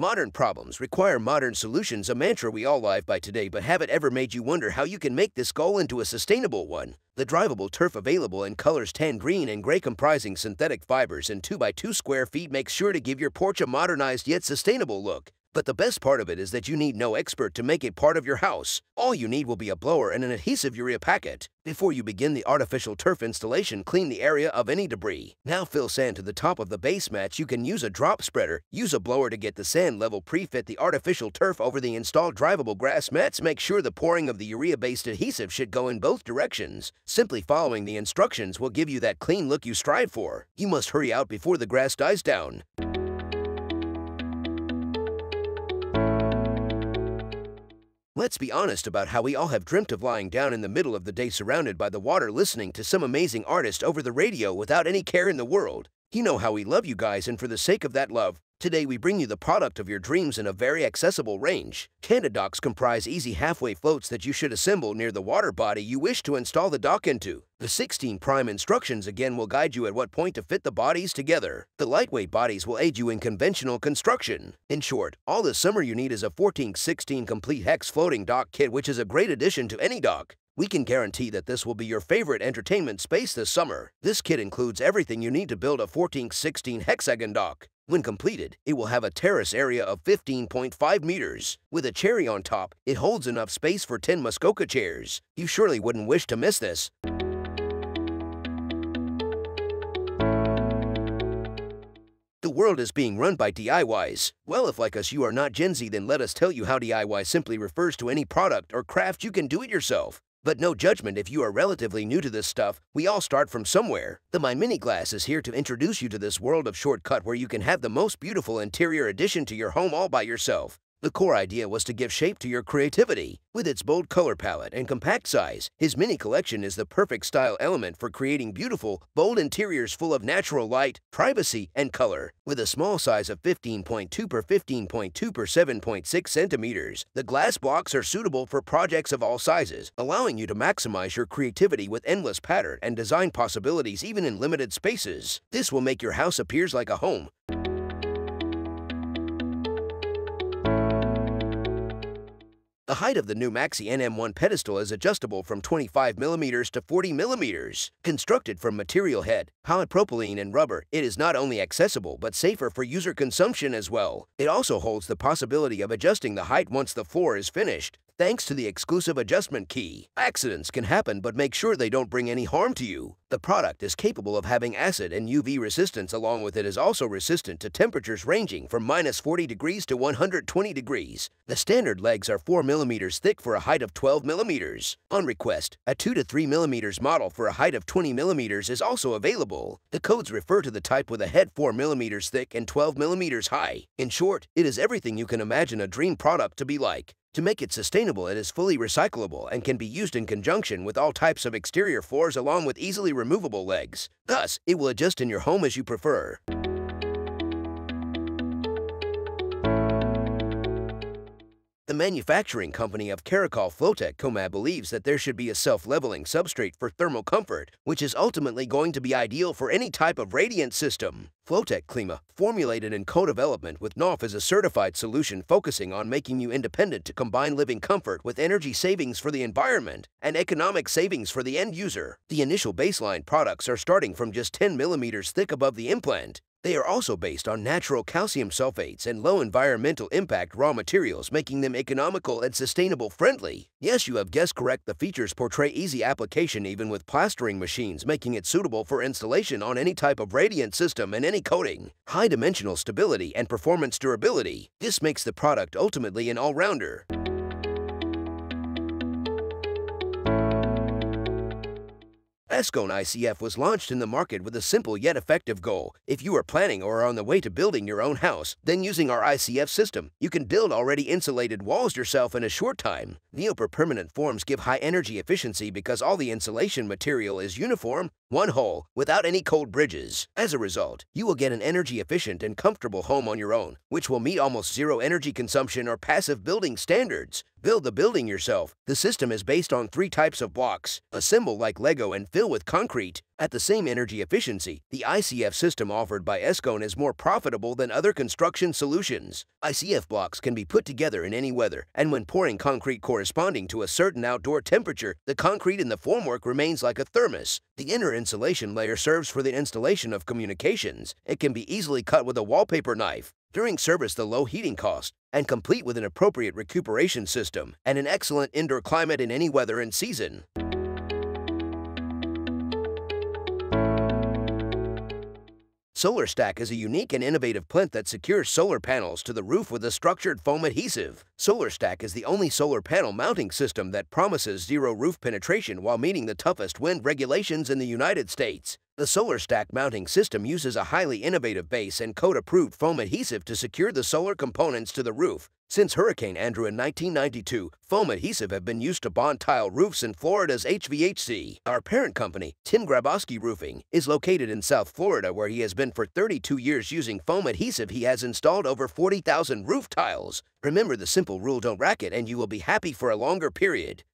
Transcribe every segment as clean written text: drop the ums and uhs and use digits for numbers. Modern problems require modern solutions, a mantra we all live by today, but have it ever made you wonder how you can make this goal into a sustainable one? The drivable turf available in colors tan, green, and gray comprising synthetic fibers and 2x2 square feet makes sure to give your porch a modernized yet sustainable look. But the best part of it is that you need no expert to make it part of your house. All you need will be a blower and an adhesive urea packet. Before you begin the artificial turf installation, clean the area of any debris. Now fill sand to the top of the base mats. You can use a drop spreader, use a blower to get the sand level, pre-fit the artificial turf over the installed drivable grass mats. Make sure the pouring of the urea-based adhesive should go in both directions. Simply following the instructions will give you that clean look you strive for. You must hurry out before the grass dies down. Let's be honest about how we all have dreamt of lying down in the middle of the day surrounded by the water listening to some amazing artist over the radio without any care in the world. You know how we love you guys, and for the sake of that love, today we bring you the product of your dreams in a very accessible range. Canadadocks comprise easy halfway floats that you should assemble near the water body you wish to install the dock into. The 16 prime instructions again will guide you at what point to fit the bodies together. The lightweight bodies will aid you in conventional construction. In short, all this summer you need is a 14x16 complete hex floating dock kit, which is a great addition to any dock. We can guarantee that this will be your favorite entertainment space this summer. This kit includes everything you need to build a 14x16 hexagon dock. When completed, it will have a terrace area of 15.5 meters. With a cherry on top, it holds enough space for 10 Muskoka chairs. You surely wouldn't wish to miss this. The world is being run by DIYs. Well, if like us you are not Gen Z, then let us tell you how DIY simply refers to any product or craft you can do it yourself. But no judgment if you are relatively new to this stuff, we all start from somewhere. The MyMiniGlass is here to introduce you to this world of shortcut where you can have the most beautiful interior addition to your home all by yourself. The core idea was to give shape to your creativity. With its bold color palette and compact size, his mini collection is the perfect style element for creating beautiful, bold interiors full of natural light, privacy, and color. With a small size of 15.2 x 15.2 x 7.6 centimeters, the glass blocks are suitable for projects of all sizes, allowing you to maximize your creativity with endless pattern and design possibilities even in limited spaces. This will make your house appears like a home. The height of the new Maxi NM1 pedestal is adjustable from 25 mm to 40 mm. Constructed from material head, polypropylene, and rubber, it is not only accessible but safer for user consumption as well. It also holds the possibility of adjusting the height once the floor is finished, thanks to the exclusive adjustment key. Accidents can happen, but make sure they don't bring any harm to you. The product is capable of having acid and UV resistance. Along with it is also resistant to temperatures ranging from -40 degrees to 120 degrees. The standard legs are 4 mm thick for a height of 12 mm. On request, a 2 to 3 mm model for a height of 20 mm is also available. The codes refer to the type with a head 4 mm thick and 12 mm high. In short, it is everything you can imagine a dream product to be like. To make it sustainable, it is fully recyclable and can be used in conjunction with all types of exterior floors along with easily removable legs. Thus, it will adjust in your home as you prefer. The manufacturing company of Kerakoll Flowtech Klima believes that there should be a self-leveling substrate for thermal comfort, which is ultimately going to be ideal for any type of radiant system. Flowtek Klima, formulated in co-development with NOF, is a certified solution focusing on making you independent to combine living comfort with energy savings for the environment and economic savings for the end user. The initial baseline products are starting from just 10 mm thick above the implant. They are also based on natural calcium sulfates and low environmental impact raw materials, making them economical and sustainable friendly. Yes, you have guessed correct. The features portray easy application even with plastering machines, making it suitable for installation on any type of radiant system and any coating. High dimensional stability and performance durability. This makes the product ultimately an all-rounder. Escoen ICF was launched in the market with a simple yet effective goal. If you are planning or are on the way to building your own house, then using our ICF system, you can build already insulated walls yourself in a short time. Neopor permanent forms give high energy efficiency because all the insulation material is uniform, one whole, without any cold bridges. As a result, you will get an energy efficient and comfortable home on your own, which will meet almost zero energy consumption or passive building standards. Build the building yourself. The system is based on 3 types of blocks. Assemble like Lego and fill with concrete. At the same energy efficiency, the ICF system offered by Escoen is more profitable than other construction solutions. ICF blocks can be put together in any weather, and when pouring concrete corresponding to a certain outdoor temperature, the concrete in the formwork remains like a thermos. The inner insulation layer serves for the installation of communications. It can be easily cut with a wallpaper knife. During service, the low heating cost, and complete with an appropriate recuperation system, and an excellent indoor climate in any weather and season. Solar Stack is a unique and innovative plinth that secures solar panels to the roof with a structured foam adhesive. Solar Stack is the only solar panel mounting system that promises zero roof penetration while meeting the toughest wind regulations in the United States. The Solar Stack mounting system uses a highly innovative base and code-approved foam adhesive to secure the solar components to the roof. Since Hurricane Andrew in 1992, foam adhesive have been used to bond tile roofs in Florida's HVAC. Our parent company, Tim Grabowski Roofing, is located in South Florida, where he has been for 32 years using foam adhesive. He has installed over 40,000 roof tiles. Remember the simple rule, don't rack it, and you will be happy for a longer period.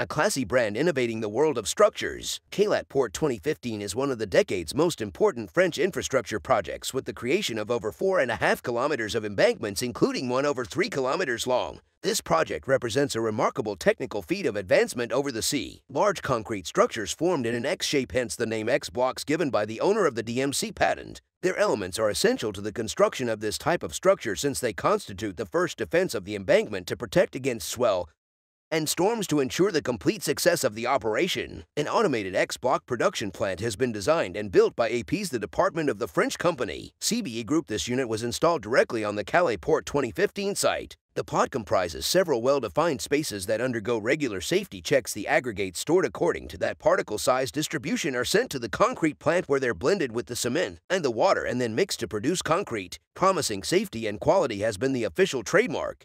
A classy brand innovating the world of structures, Calais Port 2015 is one of the decade's most important French infrastructure projects, with the creation of over 4.5 kilometers of embankments, including one over 3 kilometers long. This project represents a remarkable technical feat of advancement over the sea. Large concrete structures formed in an X shape, hence the name X blocks given by the owner of the DMC patent. Their elements are essential to the construction of this type of structure, since they constitute the first defense of the embankment to protect against swell and storms to ensure the complete success of the operation. An automated X-block production plant has been designed and built by APs, the department of the French company, CBE Group. This unit was installed directly on the Calais Port 2015 site. The pod comprises several well-defined spaces that undergo regular safety checks. The aggregates stored according to that particle size distribution are sent to the concrete plant, where they're blended with the cement and the water and then mixed to produce concrete. Promising safety and quality has been the official trademark.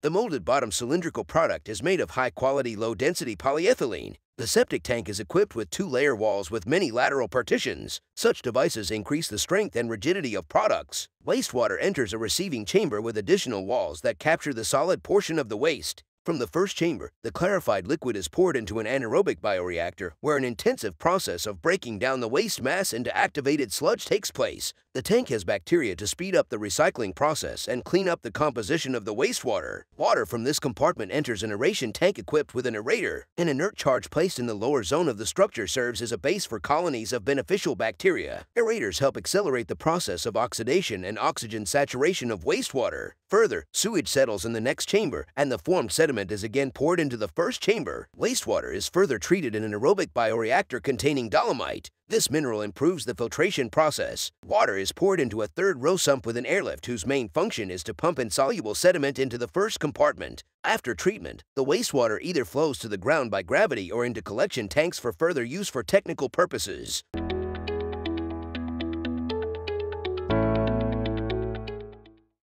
The molded bottom cylindrical product is made of high-quality, low-density polyethylene. The septic tank is equipped with 2-layer walls with many lateral partitions. Such devices increase the strength and rigidity of products. Wastewater enters a receiving chamber with additional walls that capture the solid portion of the waste. From the first chamber, the clarified liquid is poured into an anaerobic bioreactor, where an intensive process of breaking down the waste mass into activated sludge takes place. The tank has bacteria to speed up the recycling process and clean up the composition of the wastewater. Water from this compartment enters an aeration tank equipped with an aerator. An inert charge placed in the lower zone of the structure serves as a base for colonies of beneficial bacteria. Aerators help accelerate the process of oxidation and oxygen saturation of wastewater. Further, sewage settles in the next chamber, and the formed sediment is again poured into the first chamber. Wastewater is further treated in an aerobic bioreactor containing dolomite. This mineral improves the filtration process. Water is poured into a third-row sump with an airlift, whose main function is to pump insoluble sediment into the first compartment. After treatment, the wastewater either flows to the ground by gravity or into collection tanks for further use for technical purposes.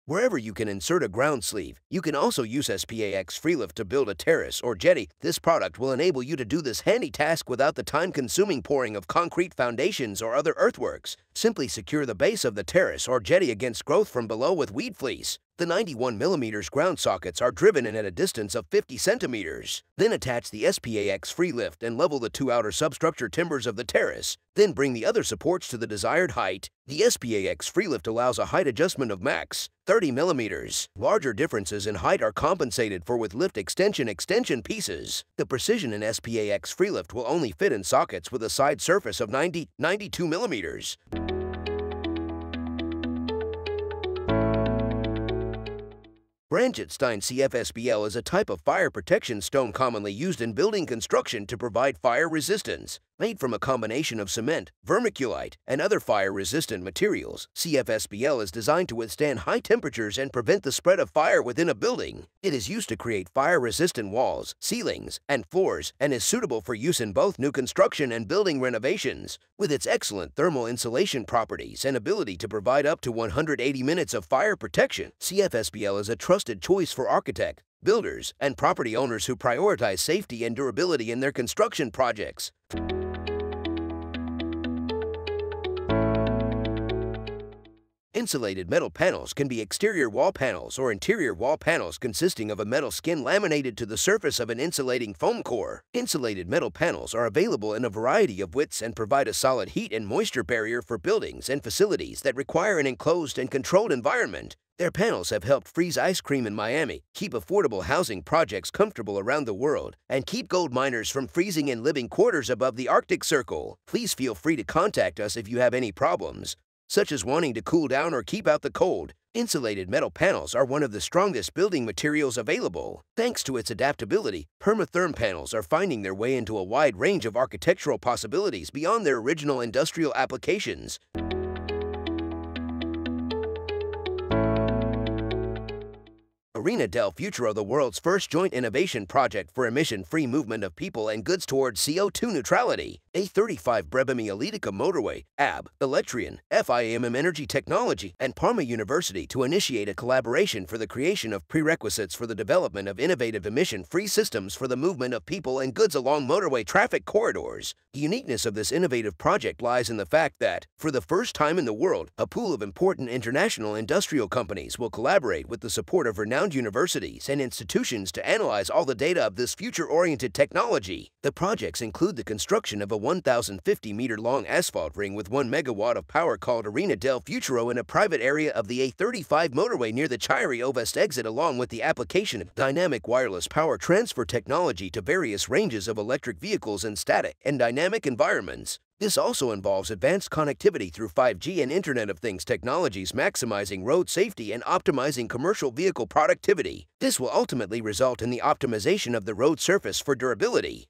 Wherever you can insert a ground sleeve, you can also use SPAX Freelift to build a terrace or jetty. This product will enable you to do this handy task without the time-consuming pouring of concrete foundations or other earthworks. Simply secure the base of the terrace or jetty against growth from below with weed fleece. The 91mm ground sockets are driven in at a distance of 50 cm. Then attach the SPAX Freelift and level the 2 outer substructure timbers of the terrace. Then bring the other supports to the desired height. The SPAX Freelift allows a height adjustment of max 30 mm. Larger differences in height are compensated for with lift extension pieces. The precision in SPAX Freelift will only fit in sockets with a side surface of 92 mm. Brandschutzstein CFS-BL is a type of fire protection stone commonly used in building construction to provide fire resistance. Made from a combination of cement, vermiculite, and other fire-resistant materials, CFS-BL is designed to withstand high temperatures and prevent the spread of fire within a building. It is used to create fire-resistant walls, ceilings, and floors, and is suitable for use in both new construction and building renovations. With its excellent thermal insulation properties and ability to provide up to 180 minutes of fire protection, CFS-BL is a trusted choice for architects, builders, and property owners who prioritize safety and durability in their construction projects. Insulated metal panels can be exterior wall panels or interior wall panels consisting of a metal skin laminated to the surface of an insulating foam core. Insulated metal panels are available in a variety of widths and provide a solid heat and moisture barrier for buildings and facilities that require an enclosed and controlled environment. Their panels have helped freeze ice cream in Miami, keep affordable housing projects comfortable around the world, and keep gold miners from freezing in living quarters above the Arctic Circle. Please feel free to contact us if you have any problems, such as wanting to cool down or keep out the cold. Insulated metal panels are one of the strongest building materials available. Thanks to its adaptability, Permatherm panels are finding their way into a wide range of architectural possibilities beyond their original industrial applications. Arena Del Futuro, the world's first joint innovation project for emission-free movement of people and goods towards CO2 neutrality. A35 Brebemi-Elitica motorway, AB, Electreon, FIAMM Energy Technology, and Parma University to initiate a collaboration for the creation of prerequisites for the development of innovative emission-free systems for the movement of people and goods along motorway traffic corridors. The uniqueness of this innovative project lies in the fact that, for the first time in the world, a pool of important international industrial companies will collaborate with the support of renowned universities and institutions to analyze all the data of this future-oriented technology. The projects include the construction of a 1,050-meter-long asphalt ring with 1 megawatt of power called Arena Del Futuro in a private area of the A35 motorway near the Chiari-Ovest exit, along with the application of dynamic wireless power transfer technology to various ranges of electric vehicles in static and dynamic environments. This also involves advanced connectivity through 5G and Internet of Things technologies, maximizing road safety and optimizing commercial vehicle productivity. This will ultimately result in the optimization of the road surface for durability.